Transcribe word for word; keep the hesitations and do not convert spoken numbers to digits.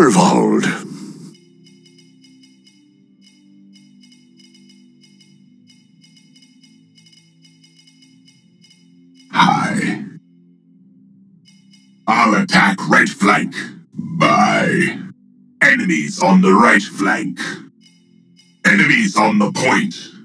Torvald. Hi. I'll attack right flank. Bye. Enemies on the right flank. Enemies on the point.